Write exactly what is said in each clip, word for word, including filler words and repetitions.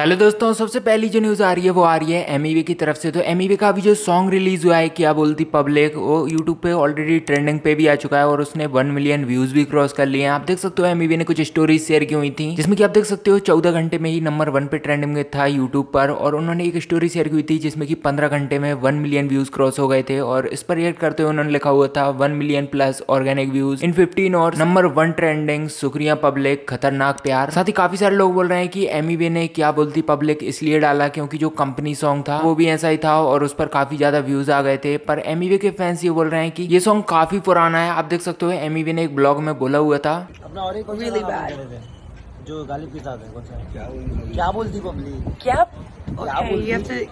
Hello दोस्तों, सबसे पहली जो न्यूज़ आ रही है वो आ रही है एमईवे की तरफ से। तो एमईवे का अभी जो सॉन्ग रिलीज़ हुआ है क्या बोलती पब्लिक, वो यूट्यूब पे ऑलरेडी ट्रेंडिंग पे भी आ चुका है और उसने वन मिलियन व्यूज़ भी क्रॉस कर लिए हैं। आप देख सकते हो एमईवे ने कुछ स्टोरीज शेयर की हुई थी जिसमें कि आप देख सकते हो चौदह घंटे में ही नंबर वन पे ट्रेंडिंग में था यूट्यूब पर, और उन्होंने एक स्टोरी शेयर की हुई थी जिसमें कि पंद्रह घंटे में वन मिलियन व्यूज़ क्रॉस हो गए थे। और इस पर रिएक्ट करते हुए उन्होंने लिखा हुआ था one million plus organic views in fifteen और नंबर वन ट्रेंडिंग, शुक्रिया पब्लिक, खतरनाक प्यार। साथ ही काफी सारे लोग बोल रहे हैं कि एमईवे ने क्या बोलती पब्लिक इसलिए डाला क्योंकि जो कंपनी सॉन्ग था वो भी ऐसा ही था और उस पर काफी ज्यादा व्यूज आ गए थे। पर एमईवे के फैंस ये बोल रहे हैं कि ये सॉन्ग काफी पुराना है। आप देख सकते हो एमईवे ने एक ब्लॉग में बोला हुआ था अपना, और एक really bad जो गालिब के साथ है, क्या बोलती पब्लिक, क्या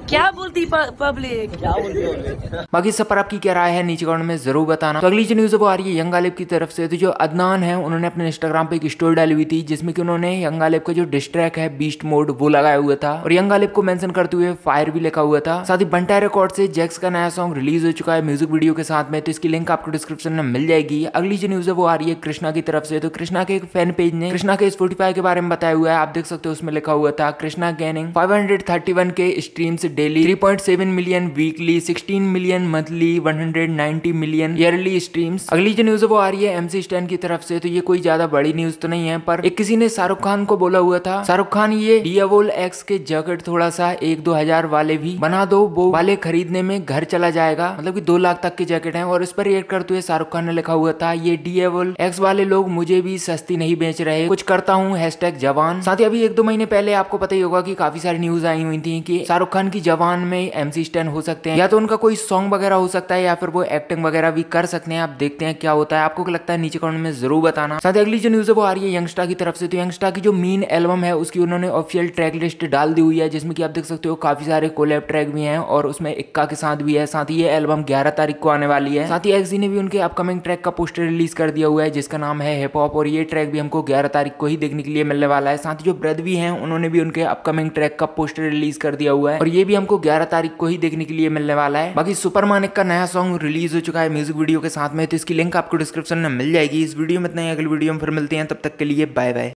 क्या बोलती पब्लिक, क्या बोलती। बाकी सब पर आपकी क्या राय है नीचे कमेंट में जरूर बताना। तो अगली जो न्यूज वो आ रही है यंग गालिब की तरफ से। तो जो अदनान है उन्होंने अपने इंस्टाग्राम पे एक स्टोरी डाली हुई थी जिसमें कि उन्होंने यंग गालिब का जो डिस्ट्रैक है बीस्ट मोड वो लगाया हुआ था और यंग गालिब को मेंशन करते हुए फायर भी लिखा हुआ था। साथ ही बंटा रिकॉर्ड से जैक्स का नया सॉन्ग रिलीज हो चुका है म्यूजिक वीडियो के साथ में, तो इसकी लिंक आपको डिस्क्रिप्शन में मिल जाएगी। अगली जो न्यूज है वो आ रही है कृष्णा की तरफ से। तो कृष्णा के एक फैन पेज ने कृष्णा के स्पॉटिफाई के बारे में बताया हुआ है। आप देख सकते हो उसमें लिखा हुआ था Krishna gaming five hundred thirty one के streams daily, three point seven million weekly, sixteen million monthly, one hundred ninety million yearly streams. अगली जो न्यूज है वो आ रही है एमसी स्टैन की तरफ से। तो ये कोई ज्यादा बड़ी न्यूज तो नहीं है, पर एक किसी ने शाहरुख खान को बोला हुआ था शाहरुख खान ये डियावोल एक्स के जैकेट थोड़ा सा एक दो हजार वाले भी बना दो, वो वाले खरीदने में घर चला जाएगा, मतलब की दो लाख तक के जैकेट है। और इस पर रिएक्ट करते हुए शाहरुख खान ने लिखा हुआ था ये डियावोल एक्स वाले लोग मुझे भी सस्ती नहीं बेच रहे, कुछ करता हूँ हैशटैग जवान। साथ ही अभी एक दो महीने पहले आपको पता ही होगा की काफी सारी न्यूज आई हुई कि शाहरुख खान की जवान में एमसी स्टैन हो सकते हैं, या तो उनका कोई सॉन्ग वगैरह हो सकता है या फिर वो एक्टिंग वगैरह भी कर सकते हैं। आप देखते हैं क्या होता है, आपको क्या लगता है नीचे कमेंट में जरूर बताना। साथ ही अगली जो न्यूज है वो आ रही है यंगस्टा की तरफ से। तो यंगस्टा की जो मीन एल्बम है उसकी उन्होंने ऑफिशियल ट्रैक लिस्ट डाल दी हुई है जिसमें कि आप देख सकते हो काफी सारे कोलैब ट्रैक भी हैं और उसमें इक्का के साथ भी है। साथ ही ये एल्बम ग्यारह तारीख को आने वाली है। साथ ही एक्सजी ने भी उनके अपकमिंग ट्रैक का पोस्टर रिलीज कर दिया हुआ है जिसका नाम है हिप हॉप, और ये ट्रैक भी हमको ग्यारह तारीख को ही देखने के लिए मिलने वाला है। साथ ही जो ब्रद भी है उन्होंने भी उनके अपकमिंग ट्रैक का पोस्टर रिलीज कर दिया हुआ है और ये भी हमको ग्यारह तारीख को ही देखने के लिए मिलने वाला है। बाकी सुपर मानिक का नया सॉन्ग रिलीज हो चुका है म्यूजिक वीडियो के साथ में, तो इसकी लिंक आपको डिस्क्रिप्शन में मिल जाएगी। इस वीडियो में इतना ही, अगली वीडियो में फिर मिलते हैं, तब तक के लिए बाय बाय।